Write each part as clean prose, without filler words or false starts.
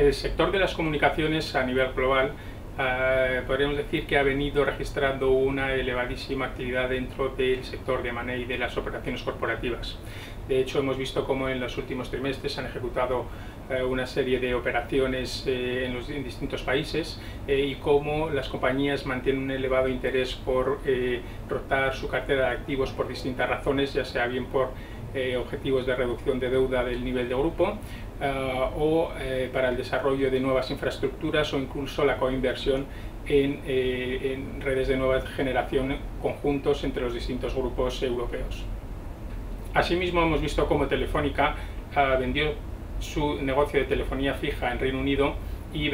El sector de las comunicaciones a nivel global podríamos decir que ha venido registrando una elevadísima actividad dentro del sector de M&A y de las operaciones corporativas. De hecho, hemos visto cómo en los últimos trimestres han ejecutado una serie de operaciones en distintos países y cómo las compañías mantienen un elevado interés por rotar su cartera de activos por distintas razones, ya sea bien por objetivos de reducción de deuda del nivel de grupo o para el desarrollo de nuevas infraestructuras o incluso la coinversión en redes de nueva generación conjuntos entre los distintos grupos europeos. Asimismo, hemos visto cómo Telefónica vendió su negocio de telefonía fija en Reino Unido y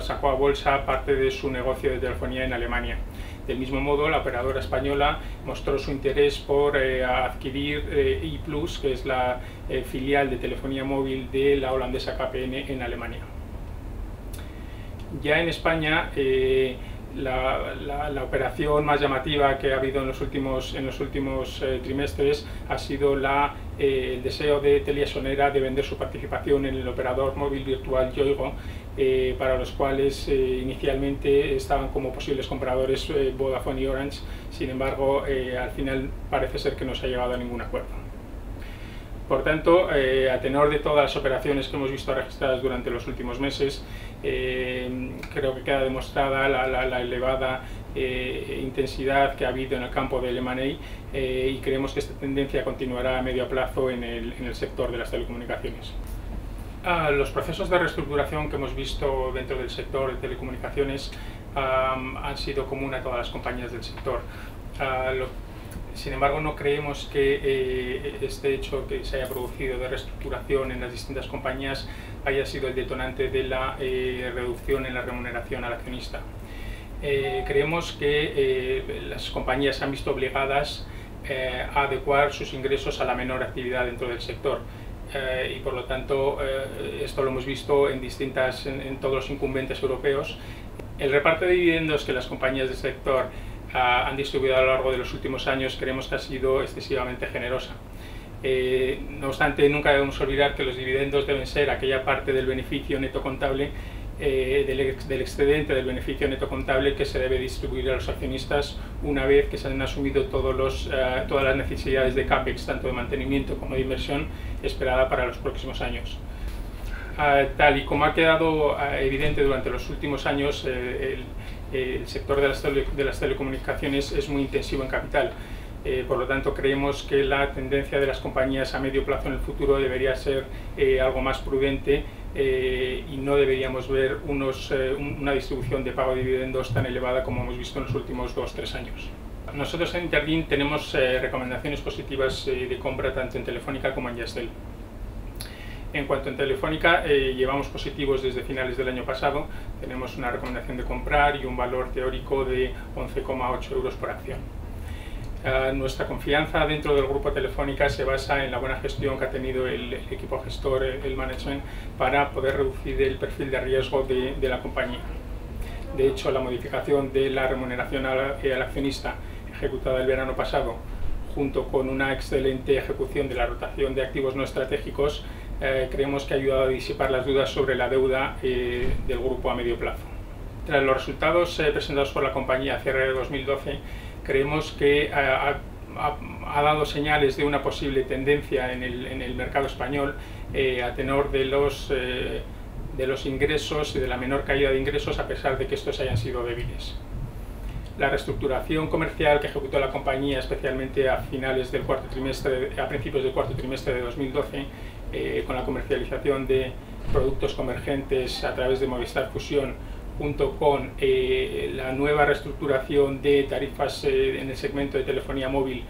sacó a bolsa parte de su negocio de telefonía en Alemania. Del mismo modo, la operadora española mostró su interés por adquirir E Plus, que es la filial de telefonía móvil de la holandesa KPN en Alemania. Ya en España, la operación más llamativa que ha habido en los últimos, trimestres ha sido el deseo de Telia Sonera de vender su participación en el operador móvil virtual Yoigo, para los cuales inicialmente estaban como posibles compradores Vodafone y Orange. Sin embargo, al final parece ser que no se ha llegado a ningún acuerdo. Por tanto, a tenor de todas las operaciones que hemos visto registradas durante los últimos meses, creo que queda demostrada la elevada intensidad que ha habido en el campo del M&A y creemos que esta tendencia continuará a medio plazo en el sector de las telecomunicaciones. Los procesos de reestructuración que hemos visto dentro del sector de telecomunicaciones han sido común a todas las compañías del sector. Sin embargo, no creemos que este hecho que se haya producido de reestructuración en las distintas compañías haya sido el detonante de la reducción en la remuneración al accionista. Creemos que las compañías se han visto obligadas a adecuar sus ingresos a la menor actividad dentro del sector. Y por lo tanto, esto lo hemos visto en todos los incumbentes europeos. El reparto de dividendos que las compañías del sector han distribuido a lo largo de los últimos años creemos que ha sido excesivamente generosa. No obstante, nunca debemos olvidar que los dividendos deben ser aquella parte del beneficio neto contable, del excedente del beneficio neto contable que se debe distribuir a los accionistas una vez que se han asumido todas las necesidades de CAPEX, tanto de mantenimiento como de inversión esperada para los próximos años. Tal y como ha quedado evidente durante los últimos años, el sector de las telecomunicaciones es muy intensivo en capital. Por lo tanto, creemos que la tendencia de las compañías a medio plazo en el futuro debería ser algo más prudente y no deberíamos ver una distribución de pago de dividendos tan elevada como hemos visto en los últimos 2 o 3 años. Nosotros en Interdin tenemos recomendaciones positivas de compra tanto en Telefónica como en Jazztel. En cuanto a Telefónica, llevamos positivos desde finales del año pasado. Tenemos una recomendación de comprar y un valor teórico de 11,8 € por acción. Nuestra confianza dentro del grupo Telefónica se basa en la buena gestión que ha tenido el equipo gestor, el management, para poder reducir el perfil de riesgo de la compañía. De hecho, la modificación de la remuneración al accionista ejecutada el verano pasado, junto con una excelente ejecución de la rotación de activos no estratégicos, creemos que ha ayudado a disipar las dudas sobre la deuda del grupo a medio plazo. Tras los resultados presentados por la compañía a cierre de 2012, creemos que ha dado señales de una posible tendencia en el mercado español a tenor de los ingresos y de la menor caída de ingresos, a pesar de que estos hayan sido débiles. La reestructuración comercial que ejecutó la compañía, especialmente a principios del cuarto trimestre de 2012, con la comercialización de productos convergentes a través de Movistar Fusión, junto con la nueva reestructuración de tarifas en el segmento de telefonía móvil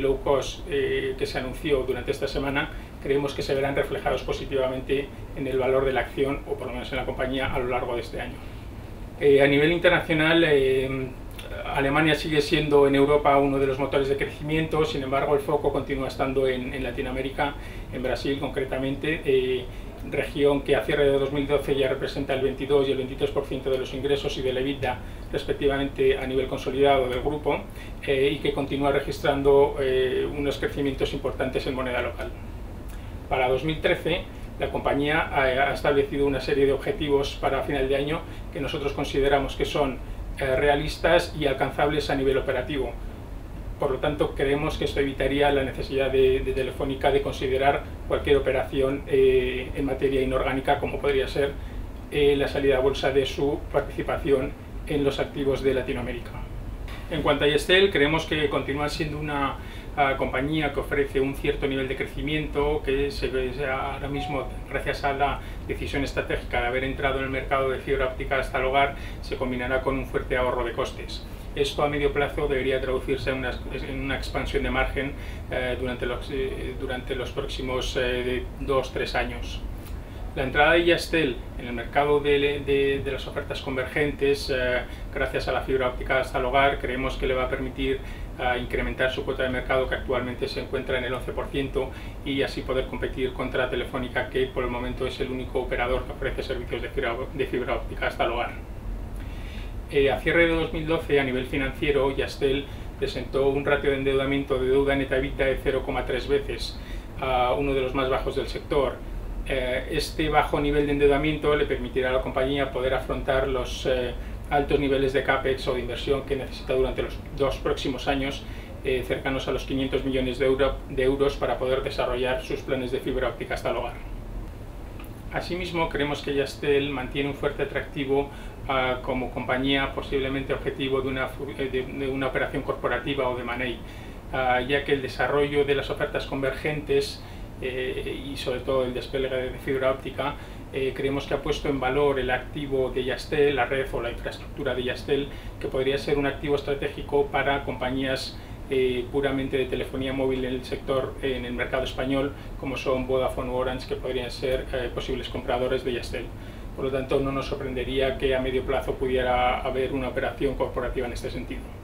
low cost que se anunció durante esta semana, creemos que se verán reflejados positivamente en el valor de la acción, o por lo menos en la compañía, a lo largo de este año. A nivel internacional, Alemania sigue siendo en Europa uno de los motores de crecimiento. Sin embargo, el foco continúa estando en Latinoamérica, en Brasil concretamente, región que a cierre de 2012 ya representa el 22 y el 23% de los ingresos y de la EBITDA respectivamente a nivel consolidado del grupo y que continúa registrando unos crecimientos importantes en moneda local. Para 2013, la compañía ha establecido una serie de objetivos para final de año que nosotros consideramos que son realistas y alcanzables a nivel operativo. Por lo tanto, creemos que esto evitaría la necesidad de Telefónica de considerar cualquier operación en materia inorgánica, como podría ser la salida a bolsa de su participación en los activos de Latinoamérica. En cuanto a Jazztel, creemos que continúa siendo una compañía que ofrece un cierto nivel de crecimiento, que se ve ahora mismo, gracias a la decisión estratégica de haber entrado en el mercado de fibra óptica hasta el hogar, se combinará con un fuerte ahorro de costes. Esto a medio plazo debería traducirse en una expansión de margen durante los próximos 2-3 años. La entrada de Jazztel en el mercado de las ofertas convergentes, gracias a la fibra óptica hasta el hogar, creemos que le va a permitir incrementar su cuota de mercado, que actualmente se encuentra en el 11%, y así poder competir contra Telefónica, que por el momento es el único operador que ofrece servicios de fibra óptica hasta el hogar. A cierre de 2012, a nivel financiero, Jazztel presentó un ratio de endeudamiento de deuda neta EBITDA de 0,3 veces, uno de los más bajos del sector. Este bajo nivel de endeudamiento le permitirá a la compañía poder afrontar los altos niveles de CAPEX o de inversión que necesita durante los 2 próximos años, cercanos a los 500 millones de euros, para poder desarrollar sus planes de fibra óptica hasta el hogar. Asimismo, creemos que Jazztel mantiene un fuerte atractivo como compañía posiblemente objetivo de una operación corporativa o de M&A, ya que el desarrollo de las ofertas convergentes y sobre todo el despliegue de fibra óptica, creemos que ha puesto en valor el activo de Jazztel, la red o la infraestructura de Jazztel, que podría ser un activo estratégico para compañías puramente de telefonía móvil en el sector, en el mercado español, como son Vodafone o Orange, que podrían ser posibles compradores de Jazztel. Por lo tanto, no nos sorprendería que a medio plazo pudiera haber una operación corporativa en este sentido.